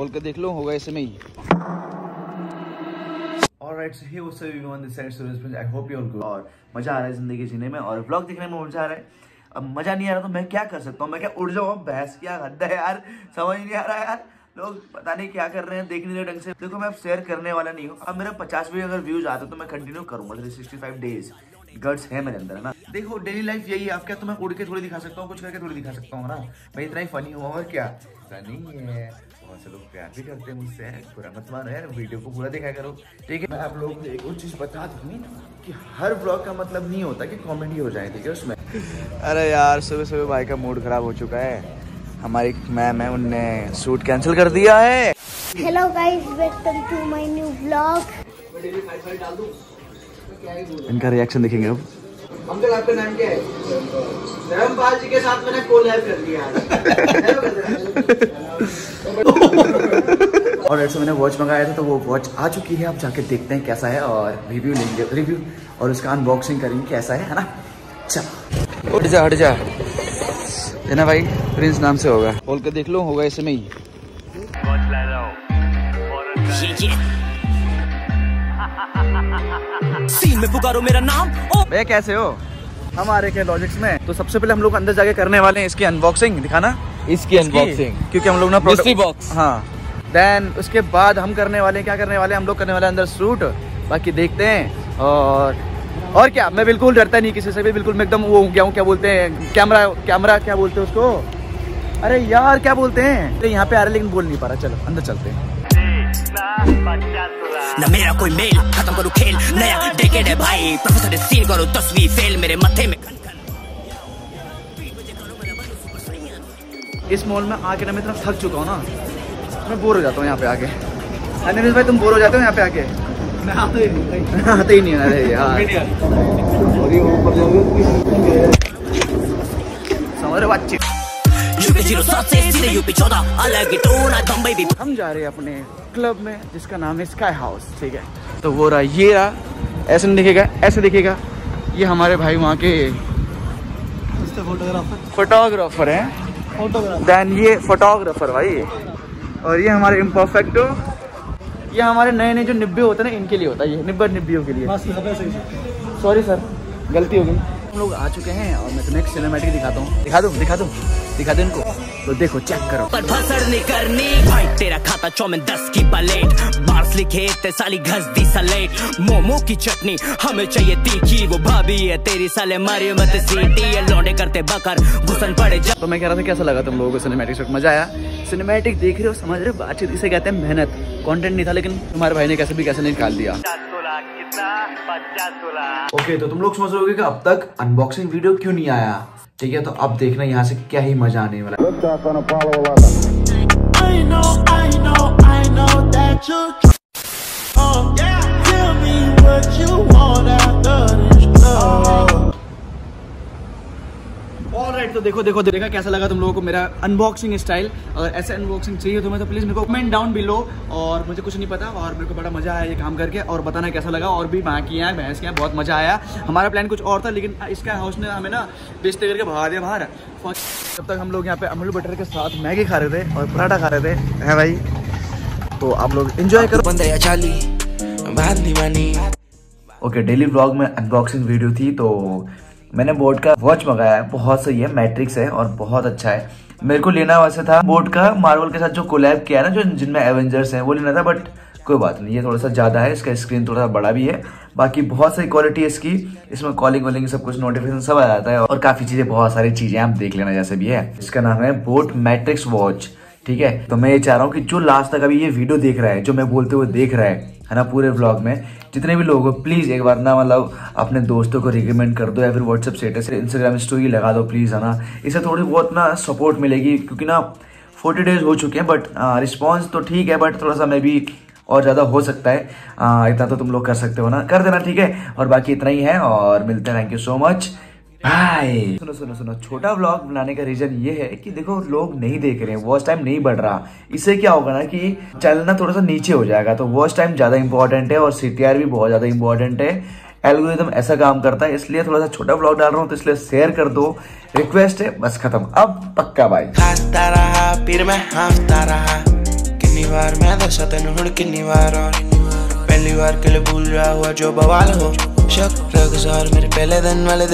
खोल के देख लो, होगा ऐसे में ही। Alright, so here was everyone, this is Suraj. I hope you all good. और मजा आ रहा है जिंदगी जीने में और व्लॉग देखने में मजा आ रहा है। अब मजा नहीं आ रहा तो मैं क्या कर सकता हूँ, मैं क्या उड़ जाऊँ? बहस क्या हद है यार, समझ नहीं आ रहा यार, लोग पता नहीं क्या कर रहे हैं, देख नहीं रहे ढंग से। देखो मैं अब शेयर करने वाला नहीं हूँ, अब मेरा 50 भी अगर व्यूज आते तो मैं कंटिन्यू करूँगा 365 डेज। गट्स है मेरे अंदर, है ना। देखो डेली लाइफ यही है। आप क्या, तो मैं उड़ के थोड़ी दिखा सकता हूँ, कुछ करके थोड़ी दिखा सकता हूँ ना। मैं इतना ही फनी हुआ और क्या नहीं है, बहुत से लोग प्यार भी करते हैं मुझसे, पूरा मत मानो यार, वीडियो को पूरा देखा करो, ठीक है। मैं आप लोगों को एक और चीज़ बता दूँ कि हर ब्लॉग का मतलब नहीं होता कि कॉमेडी हो जाए, ठीक है उसमें। अरे यार सुबह सुबह भाई का मूड खराब हो चुका है, हमारी मैम है उनने शूट कैंसिल कर दिया है। Hello guys, welcome to my new vlog. इनका रिएक्शन देखेंगे अब। अंकल आपका नाम क्या है? धर्मपाल जी के साथ मैंने कोलैब कर दिया। और ऐसे मैंने वॉच मंगाया था तो वो वॉच आ चुकी है, आप जाके देखते हैं कैसा है और रिव्यू लेंगे, रिव्यू और उसका अनबॉक्सिंग करेंगे कैसा है ना। चल हट जा है ना भाई, प्रिंस नाम से होगा, खोल के देख लो, होगा ऐसे में ही। सीन में पुकारो मेरा नाम। भैया कैसे हो? हम आ रहे हैं लॉजिक्स में, तो सबसे पहले हम लोग अंदर जाके करने वाले हैं इसकी अनबॉक्सिंग, दिखाना इसकी अनबॉक्सिंग, क्योंकि हम लोग ना प्रोडक्ट बॉक्स, हाँ। देन उसके बाद हम करने वाले, क्या करने वाले हम लोग, करने वाले अंदर शूट, बाकी देखते हैं। और क्या, मैं बिल्कुल डरता नहीं किसी से भी, बिल्कुल मैं एकदम वो हो गया हूँ, क्या बोलते हैं, कैमरा क्या बोलते हैं उसको, अरे यार क्या बोलते हैं। अरे यहाँ पे आ रहे लेकिन बोल नहीं पा रहा, चलो अंदर चलते हैं। ना मेरा कोई मेल, खत्म करूं खेल, नया डेकेड है भाई, प्रोफेसर सील करो 10वीं फेल, मेरे मथे में इस मॉल में आके ना मैं इतना थक चुका हूँ ना, मैं बोर हो जाता हूँ यहाँ पे आके। अनिल भाई तुम बोर हो जाते हो यहाँ पे आके? आते ही नहीं आ रहे यार, हम जा रहे हैं अपने क्लब में जिसका नाम है स्काई हाउस, ठीक है। तो वो रहा, ये रहा, ऐसे नहीं दिखेगा, ऐसे दिखेगा। ये हमारे भाई वहाँ के फोटोग्राफर हैं, देन ये फोटोग्राफर भाई, और ये हमारे इम्परफेक्टो, ये हमारे नए नए जो निब्बे होते हैं ना, इनके लिए होता है ये, निब्बर निब्बियों के लिए। सॉरी सर, गलती हो गई। हम लोग आ चुके हैं और मैं तुम्हें एक सिनेमैटिक दिखाता हूँ, दिखा दो इनको, तो देखो चेक करो। तेरा खाता चौमिन 10 की प्लेट, बार्स लिखे ते साली घस दी सलेट, मोमो की चटनी हमें चाहिए तीखी, वो भाभी है तेरी साले मारियो मत सीटी, लौंडे करते बकर घुसन पड़े। तो मैं कह रहा था कैसा लगा तुम लोगों को सिनेमैटिक शॉट? मजा आया? सिनेमैटिक देख रहे हो, समझ रहे हो, बातचीत इसे कहते हैं, मेहनत। कंटेंट नहीं था लेकिन तुम्हारे भाई ने कैसे निकाल दिया। ओके, तो तुम लोग समझ रहे हो कि अब तक अनबॉक्सिंग वीडियो क्यों नहीं आया, ठीक है। तो अब देखना यहाँ से क्या ही मजा आने वाला है। तो देखो कैसा लगा तुम लोगों को मेरा अनबॉक्सिंग स्टाइल। अगर ऐसे अनबॉक्सिंग चाहिए तुम्हें तो प्लीज मेरे को कमेंट डाउन बिलो, और मुझे कुछ नहीं पता और मेरे को बड़ा मजा आया ये काम करके, और बताना कैसा लगा। और भी बाकी है बहस किया, बहुत मजा आया। हमारा प्लान कुछ और था लेकिन इसका हाउस ने हमें ना बेचते करके भगा दिया बाहर। तब तक हम लोग यहाँ पे अमूल बटर के साथ मैगी खा रहे थे और पराठा खा रहे थे, है भाई। तो आप लोग एंजॉय करो। ओके, डेली व्लॉग में अनबॉक्सिंग वीडियो थी, तो मैंने बोट का वॉच मंगाया है, बहुत सही है, मैट्रिक्स है और बहुत अच्छा है। मेरे को लेना वैसे था बोट का, मार्वल के साथ जो कोलैब किया है ना, जो जिनमें एवेंजर्स हैं, वो लेना था, बट कोई बात नहीं, ये थोड़ा सा ज़्यादा है, इसका स्क्रीन थोड़ा सा बड़ा भी है, बाकी बहुत सही क्वालिटी है इसकी। इसमें कॉलिंग वॉलिंग सब कुछ, नोटिफिकेशन सब आ जाता है और काफ़ी चीज़ें, बहुत सारी चीज़ें आप देख लेना जैसे भी है। इसका नाम है बोट मैट्रिक्स वॉच, ठीक है। तो मैं ये चाह रहा हूँ कि जो लास्ट तक अभी ये वीडियो देख रहा है, जो मैं बोलते हुए देख रहा है ना, पूरे व्लॉग में जितने भी लोग हो, प्लीज़ एक बार ना मतलब अपने दोस्तों को रिकमेंड कर दो, या फिर व्हाट्सएप स्टेटस, इंस्टाग्राम स्टोरी लगा दो प्लीज़, है ना। इससे थोड़ी बहुत ना सपोर्ट मिलेगी, क्योंकि ना 40 डेज हो चुके हैं, बट रिस्पॉन्स तो ठीक है, बट थोड़ा सा मे बी और ज़्यादा हो सकता है। इतना तो तुम लोग कर सकते हो ना, कर देना, ठीक है। और बाकी इतना ही है और मिलते हैं, thank you so much, bye. सुनो, छोटा व्लॉग बनाने का रीजन ये है कि देखो लोग नहीं देख रहे हैं, वॉच टाइम नहीं बढ़ रहा, इससे क्या होगा ना कि चैनल ना थोड़ा सा नीचे हो जाएगा। तो वॉच टाइम ज़्यादा इंपॉर्टेंट है और सीटीआर भी बहुत ज़्यादा इंपॉर्टेंट है, एल्गोरिथम ऐसा काम करता है, इसलिए थोड़ा सा छोटा व्लॉग डाल रहा हूँ, तो इसलिए शेयर कर दो, रिक्वेस्ट है, बस खत्म, अब पक्का बाय। बार मैं दसा तेन हुण किन्नी बार और पहली बार के लिए भूल रहा हुआ जो बवाल हो शक रख ज़ार मेरे पहले दिन वाले दिन।